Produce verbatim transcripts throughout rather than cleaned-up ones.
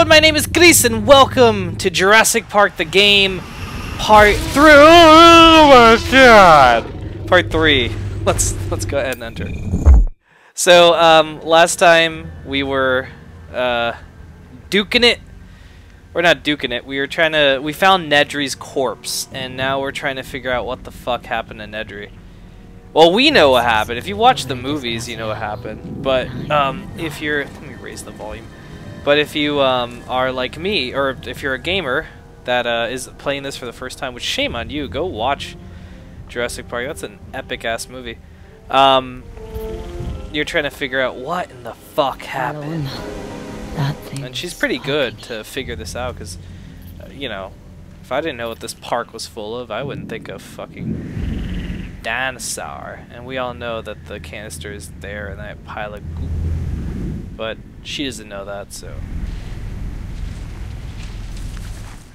everyone, my name is Chris, and welcome to Jurassic Park: The Game, Part Three. Oh my God! Part Three. Let's let's go ahead and enter. So um, last time we were uh, duking it. We're not duking it. We were trying to. We found Nedry's corpse, and now we're trying to figure out what the fuck happened to Nedry. Well, we know what happened. If you watch the movies, you know what happened. But um, if you're, let me raise the volume. But if you um, are like me, or if you're a gamer that uh, is playing this for the first time, which shame on you. Go watch Jurassic Park. That's an epic ass movie. Um, you're trying to figure out what in the fuck happened. And she's pretty good to figure this out, because, uh, you know, if I didn't know what this park was full of, I wouldn't think of fucking dinosaur. And we all know that the canister is there and that pile of goop. But she doesn't know that, so.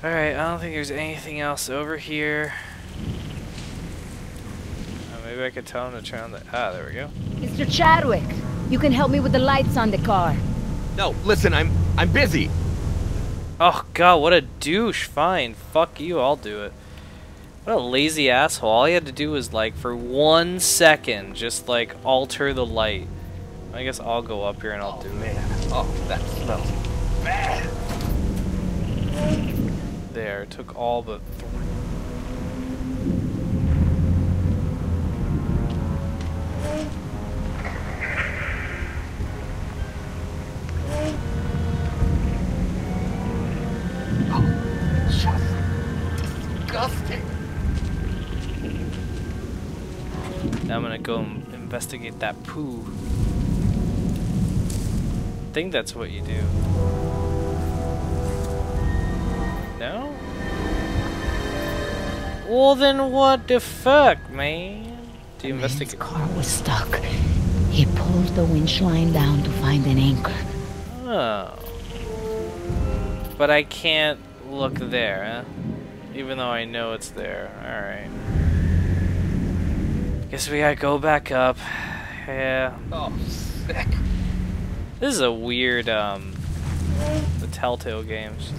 Alright, I don't think there's anything else over here. Oh, maybe I could tell him to turn on the. Ah, there we go. Mister Chadwick, you can help me with the lights on the car. No, listen, I'm I'm busy. Oh God, what a douche. Fine, fuck you, I'll do it. What a lazy asshole. All he had to do was, like, for one second, just like alter the light. I guess I'll go up here and I'll oh, do man. it. Oh, that smells bad. There, it took all but three. Now I'm gonna go and investigate that poo. I think that's what you do. No? Well then what the fuck, man? Do you the investigate? Man's car was stuck. He pulled the winch line down to find an anchor. Oh. But I can't look there, huh? Even though I know it's there. Alright. Guess we gotta go back up. Yeah. Oh, sick. This is a weird, um... the Telltale Games.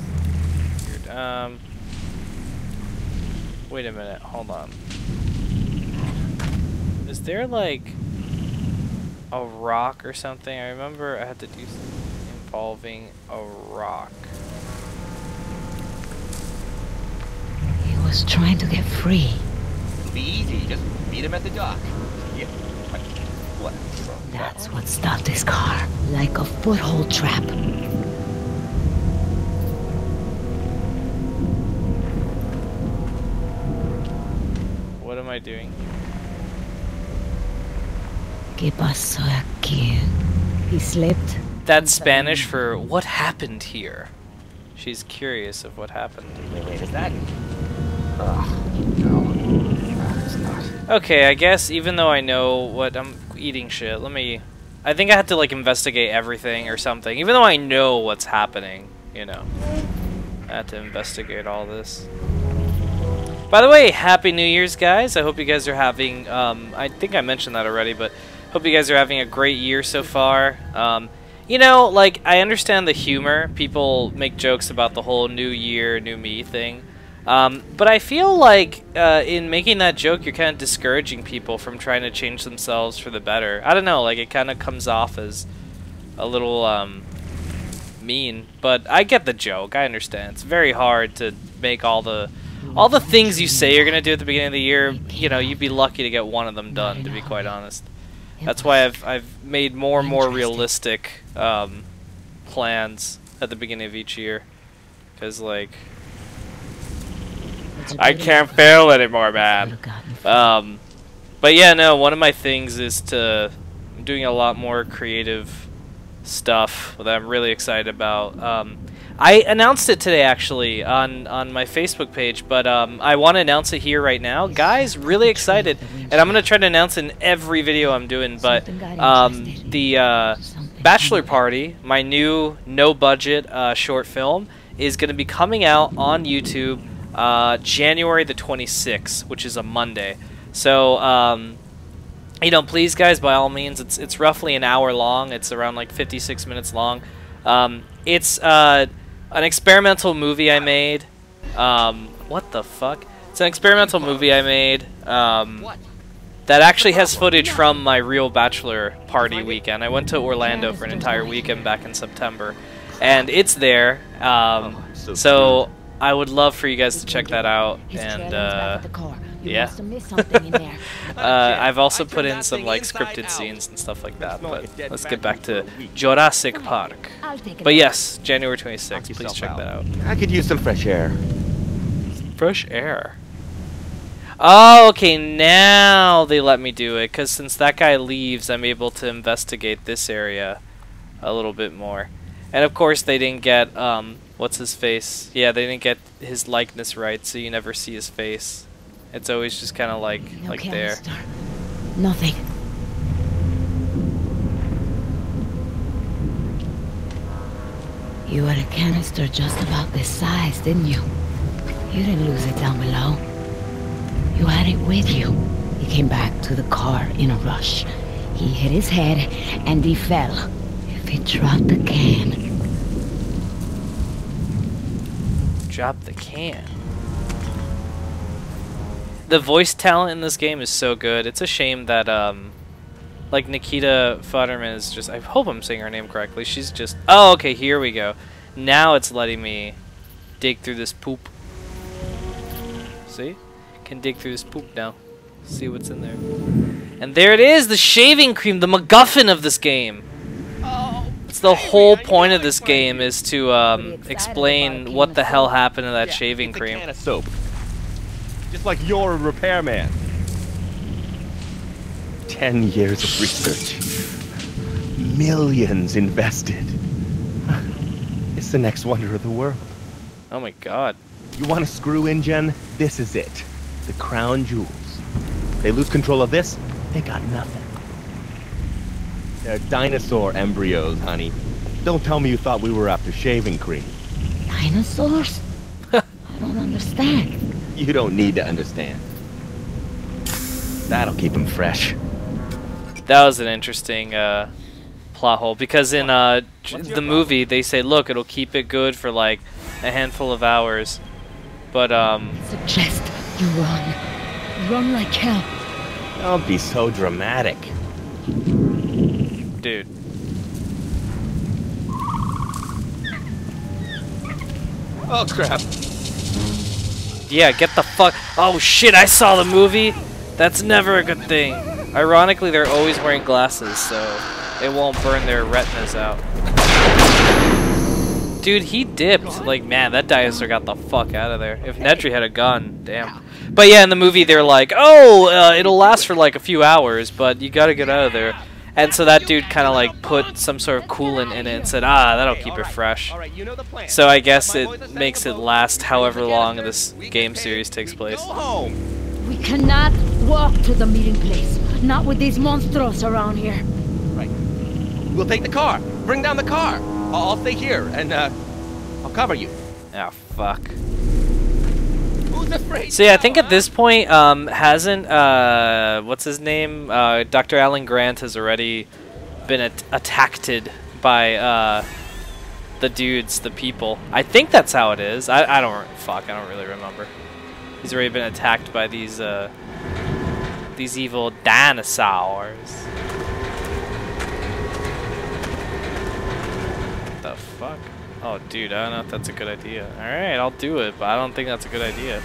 Weird. Um... Wait a minute, hold on. Is there, like, a rock or something? I remember I had to do something involving a rock. He was trying to get free. Be easy, just meet him at the dock. Yeah. What? That's what stopped his car, like a foothold trap. What am I doing? ¿Qué pasó aquí? He slipped. That's Spanish for what happened here. She's curious of what happened. Wait, wait, is that? Ugh, no. Okay, I guess even though I know what I'm eating shit, let me... I think I had to, like, investigate everything or something. Even though I know what's happening, you know. I had to investigate all this. By the way, Happy New Year's, guys. I hope you guys are having... Um, I think I mentioned that already, but... Hope you guys are having a great year so far. Um, you know, like, I understand the humor. People make jokes about the whole new year, new me thing. Um, but I feel like uh, in making that joke, you're kind of discouraging people from trying to change themselves for the better. I don't know, like, it kind of comes off as a little um, mean. But I get the joke. I understand. It's very hard to make all the all the things you say you're gonna do at the beginning of the year. You know, you'd be lucky to get one of them done, to be quite honest. That's why I've I've made more and more realistic um, plans at the beginning of each year, because, like, I can't fail anymore, man. Um, but yeah, no, one of my things is to... I'm doing a lot more creative stuff that I'm really excited about. Um, I announced it today, actually, on, on my Facebook page, but um, I want to announce it here right now. Guys, really excited. And I'm going to try to announce in every video I'm doing, but um, the uh, Bachelor Party, my new no-budget uh, short film, is going to be coming out on YouTube Uh, January the twenty-sixth, which is a Monday. So, um, you know, please, guys, by all means, it's it's roughly an hour long. It's around like fifty-six minutes long. Um, it's uh, an experimental movie I made. Um, what the fuck? It's an experimental movie I made um, that actually has footage from my real bachelor party weekend. I went to Orlando for an entire weekend back in September, and it's there. Um, so I would love for you guys to check that out. And uh, yeah, uh, I've also put in some like scripted scenes and stuff like that. But let's get back to Jurassic Park. But yes, January twenty-sixth. Please check that out. I could use some fresh air. Fresh air. Oh, okay, now they let me do it, because since that guy leaves, I'm able to investigate this area a little bit more. And of course they didn't get, um, what's his face? Yeah, they didn't get his likeness right, so you never see his face. It's always just kind of like, okay, like there. Nothing. You had a canister just about this size, didn't you? You didn't lose it down below. You had it with you. He came back to the car in a rush. He hit his head, and he fell. If he dropped the can... Drop the can. The voice talent in this game is so good. It's a shame that, um... like, Nikita Futterman is just... I hope I'm saying her name correctly. She's just... Oh, okay, here we go. Now it's letting me dig through this poop. See? Can dig through this poop now. See what's in there. And there it is! The shaving cream! The MacGuffin of this game! Oh, it's the whole point of this game is to um, explain what the hell happened to that yeah, shaving it's cream. A can of soap. Just like you're a repairman. Ten years of research. Millions invested. It's the next wonder of the world. Oh my god. You want to screw in, Jen? This is it. The crown jewels. They lose control of this, they got nothing. They're dinosaur embryos, honey. Don't tell me you thought we were after shaving cream. Dinosaurs? I don't understand. You don't need to understand. That'll keep them fresh. That was an interesting uh, plot hole, because in uh, the movie they say, look, it'll keep it good for like a handful of hours. But, um... suggest you run. Run like hell. Don't be so dramatic. Dude. Oh, crap. Yeah, get the fuck... Oh, shit, I saw the movie! That's never a good thing. Ironically, they're always wearing glasses, so it won't burn their retinas out. Dude, he dipped. Like, man, that dinosaur got the fuck out of there. If Nedry had a gun, damn. But yeah, in the movie, they're like, oh, uh, it'll last for like a few hours, but you gotta get out of there. And so that dude kind of like put some sort of coolant in it and said, ah, that'll keep it fresh. So I guess it makes it last however long this game series takes place. We cannot walk to the meeting place. Not with these monstros around here. Right. We'll take the car. Bring down the car. I'll stay here, and, uh, I'll cover you. Ah, oh, fuck. Who's afraid See, now, I think huh? at this point, um, hasn't, uh, what's his name? Uh, Doctor Alan Grant has already been at attacked by, uh, the dudes, the people. I think that's how it is. I, I don't, fuck, I don't really remember. He's already been attacked by these, uh, these evil dinosaurs. Fuck. Oh, dude, I don't know if that's a good idea. Alright, I'll do it, but I don't think that's a good idea.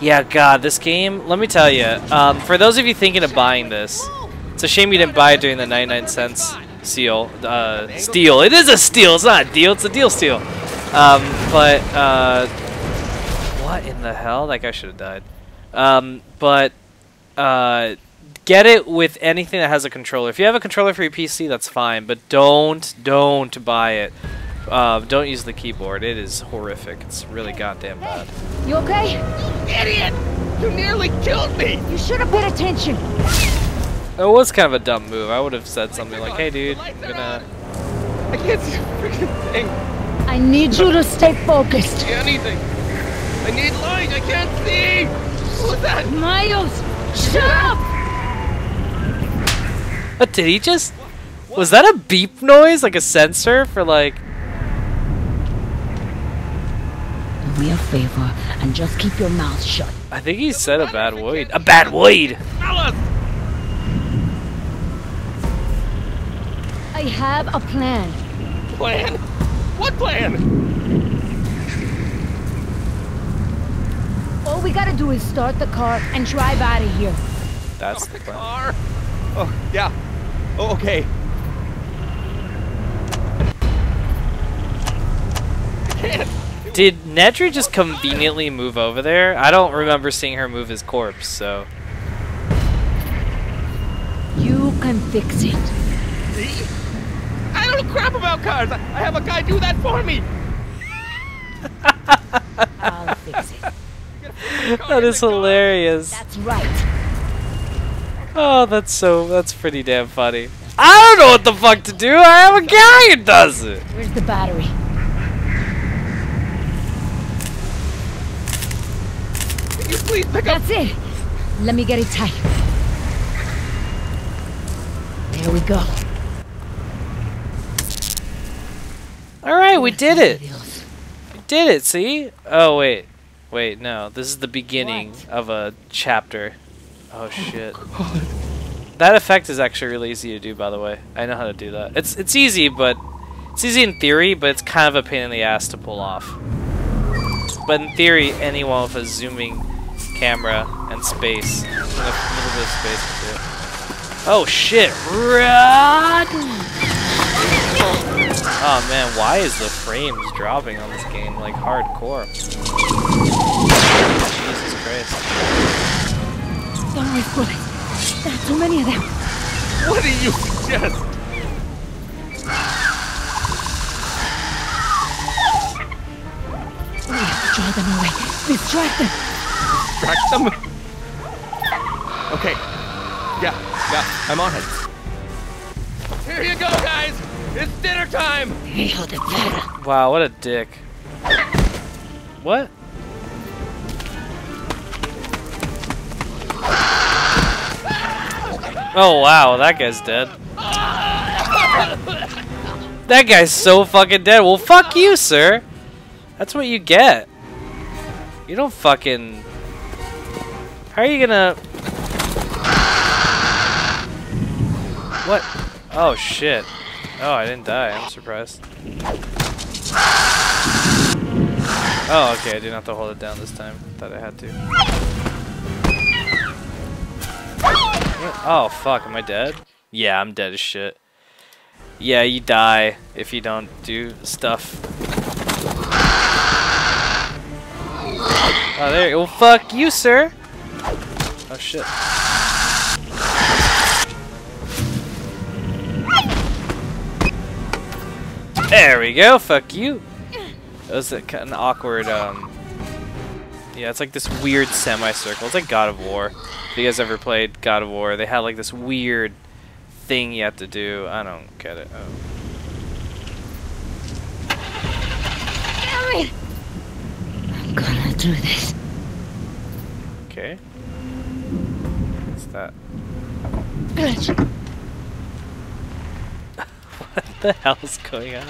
Yeah, God, this game, let me tell you, um, for those of you thinking of buying this, it's a shame you didn't buy it during the ninety-nine cents seal, uh, steal. It is a steal, it's not a deal, it's a deal steal. Um, but, uh, what in the hell? That guy should have died. Um, but, uh... Get it with anything that has a controller. If you have a controller for your P C, that's fine, but don't, don't buy it. Uh, don't use the keyboard. It is horrific. It's really goddamn bad. Hey, you okay? Idiot! You nearly killed me! You should have paid attention! It was kind of a dumb move. I would have said something like, hey dude, I'm gonna... I can't see a freaking thing. I need you to stay focused. I can't see anything. I need light. I can't see! What's that? Miles, shut up! What did he just? Was that a beep noise, like a sensor for like? we a favor and just keep your mouth shut. I think he said a bad word. A bad word! I have a plan. Plan? What plan? All we gotta do is start the car and drive out of here. That's the plan. Car. Oh, yeah. Oh, okay. Did Nedry just conveniently move over there? I don't remember seeing her move his corpse, so... You can fix it. See? I don't crap about cars! I have a guy do that for me! I'll fix it. That is hilarious. That's right. Oh, that's so... that's pretty damn funny. I don't know what the fuck to do! I have a guy who does it! Where's the battery? Please pick up. That's it. Let me get it tight. There we go. All right, we did it. We did it. See? Oh wait, wait. No, this is the beginning what? of a chapter. Oh shit. That effect is actually really easy to do, by the way. I know how to do that. It's it's easy, but it's easy in theory, but it's kind of a pain in the ass to pull off. But in theory, anyone with a zooming camera and space. A little bit of space too. Oh shit! Run! Oh man, why is the frames dropping on this game like hardcore? Jesus Christ! Don't waste bullets. There are too many of them. What do you suggest? We have to draw them away. Distract them. Distract them? Okay. Yeah, yeah, I'm on it. Here you go, guys! It's dinner time! Wow, what a dick. What? Oh, wow, that guy's dead. That guy's so fucking dead. Well, fuck you, sir. That's what you get. You don't fucking... How are you gonna... What? Oh shit. Oh, I didn't die. I'm surprised. Oh, okay. I didn't have to hold it down this time. I thought I had to. Oh, fuck. Am I dead? Yeah, I'm dead as shit. Yeah, you die if you don't do stuff. Oh, there you go. Well, fuck you, sir. Oh shit. There we go, fuck you. That was a, an awkward, um... yeah, it's like this weird semicircle. It's like God of War. If you guys ever played God of War, they had like this weird thing you have to do. I don't get it. Oh. Damn it! I'm gonna do this. Okay. That. What the hell is going on?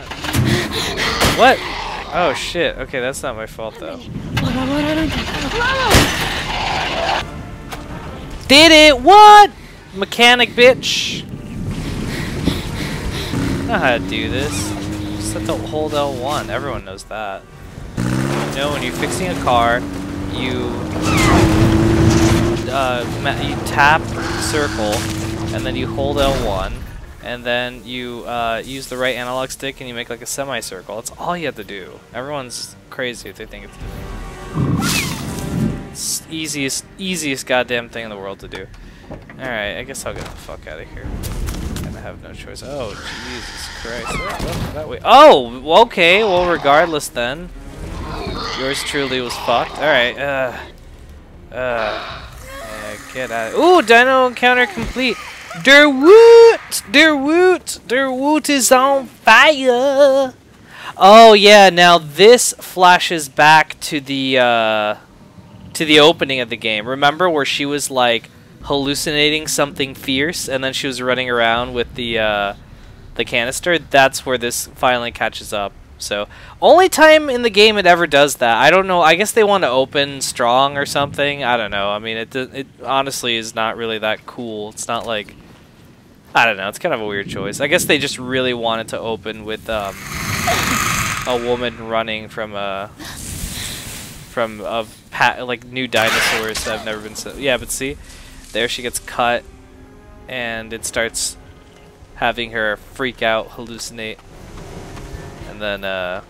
What? Oh shit. Okay, that's not my fault though. Did it? What? Mechanic bitch. I know how to do this. Just have to hold L one. Everyone knows that. You know, when you're fixing a car, you. Uh, you tap circle, and then you hold L one, and then you uh, use the right analog stick, and you make like a semicircle. That's all you have to do. Everyone's crazy if they think it's different. It's easiest, easiest goddamn thing in the world to do. All right, I guess I'll get the fuck out of here. And I have no choice. Oh, Jesus Christ! Oh, that way. Oh, okay. Well, regardless then, yours truly was fucked. All right. Uh. Uh. Get out of. Ooh, dino encounter complete. Der Woot! Der Woot! Der Woot is on fire! Oh yeah, now this flashes back to the uh, to the opening of the game. Remember where she was like hallucinating something fierce and then she was running around with the uh, the canister? That's where this finally catches up So, only time in the game it ever does that. I don't know. I guess they want to open strong or something. I don't know. I mean, it it honestly is not really that cool. It's not like, I don't know. It's kind of a weird choice. I guess they just really wanted to open with um, a woman running from a from a pat, like new dinosaurs that have never been so. Yeah, but see, there she gets cut, and it starts having her freak out, hallucinate. And then, uh,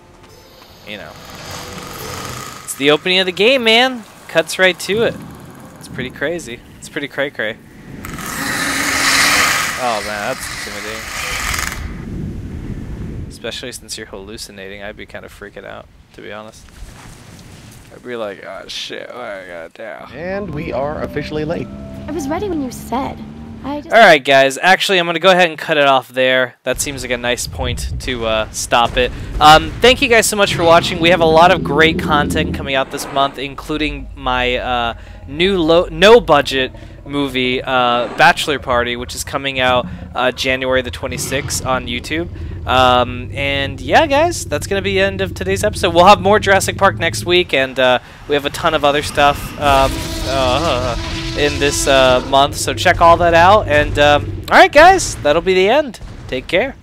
you know, it's the opening of the game, man. Cuts right to it. It's pretty crazy. It's pretty cray-cray. Oh, man, that's intimidating. Especially since you're hallucinating. I'd be kind of freaking out, to be honest. I'd be like, oh, shit, what I gotta do? And we are officially late. I was ready when you said. Alright guys, actually I'm going to go ahead and cut it off there. That seems like a nice point to uh, stop it. Um, thank you guys so much for watching. We have a lot of great content coming out this month, including my uh, new low, no budget movie, uh, Bachelor Party, which is coming out uh, January the twenty-sixth on YouTube. Um, and yeah guys, that's going to be the end of today's episode. We'll have more Jurassic Park next week, and uh, we have a ton of other stuff. Um, uh, in this uh, month, so check all that out, and um, alright guys, that'll be the end. Take care.